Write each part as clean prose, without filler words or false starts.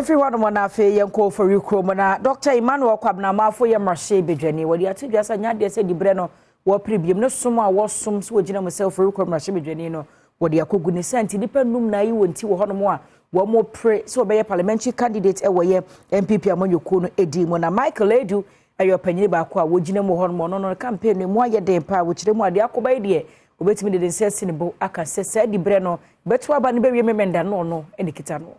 Everyone on Monafe, young call for you, Cromana, Doctor Emmanuel Quabnama for your Marche Bejani. What you are to just and yard said the Breno war premium, no summa was some swaging myself for Rucom Marche Bejanino. What the Akuguni sent, independent room na you and Tiwa Honomoa, one more pray so by a parliamentary candidate away MPP among your Kuno Edimona. Michael Edu, I your penny by Qua, would you know Hormon on a campaign, the more your day power, which the more the Akobaidia, obeyed me the sensible Aka said the Breno, but to Abanberry Memenda, no, and the Kitano.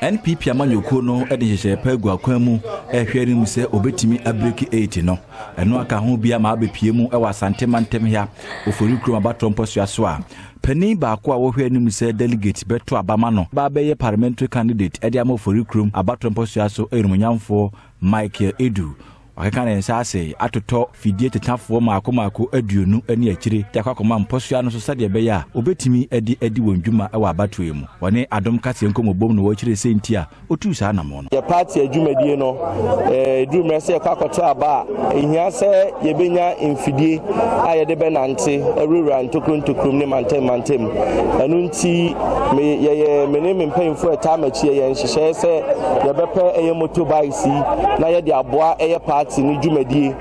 NPP amanyoko no edihye pagwa kwanmu ehwere mu se obetimi abreki 8 no eno aka ho bia ma abepie mu ewa santentem ya Oforikrom abatompo suaso a pani baako a wohwere mu se delegate beto abama no ba beye parliamentary candidate ediam Oforikrom abatompo suaso erumunyamfo Michael Edu akana nsase atotɔ fidie tetafo maako aduonu ani akire takakoma mposua no so sade beya obetimi edi wondwuma ewa abatoe mu wone adom kase nkomobom no wɔkyire sentia otu saa na mo no ye party adwumadie no edu mrese kwakɔtɔ aba ehia sɛ yebenya mfidie ayede benante awura ntokrontokrom ne mantem anu nti ye meneme mpanyimfo eta machie ye nhyehyɛ sɛ yebepɛ eye motorbike na ye de aboa eye party ni jumedi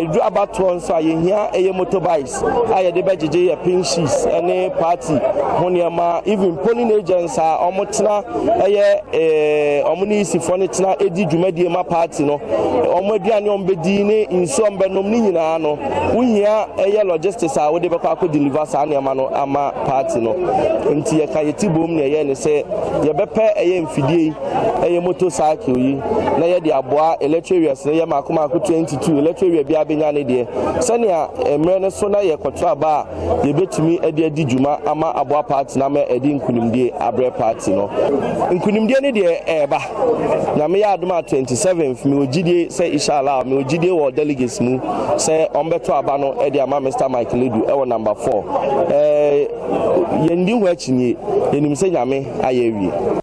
edu abato nso ayehia eye motorbikes ayede bejeje ye pinches ene party honiama even polling agents are omotna eye omuni sifo ne tna edi jumedi ma party no omaduane ombedi ne insombe nom ni nyina no uhia eye logistics a wode bekwa ko deliver sa ne ma no ama party no nti ye ka yetibom ne ye ne se ye bepe eye mfidie eye motorcycle yi na ye di aboa electric wheels ne ye ma 22 electric will be abanyane de sania emre ne so na ye kwoto aba ye betumi edi juma ama aboa party na me edi nkunimdie abre party no nkunimdie ne de eba na me ya adoma 27th me ogidie say inshallah me ogidie wo delegates mu say ombeto aba no edi ama Mr Michael Edu ewo number 4 yendi ho achinie enim se nyame ayewie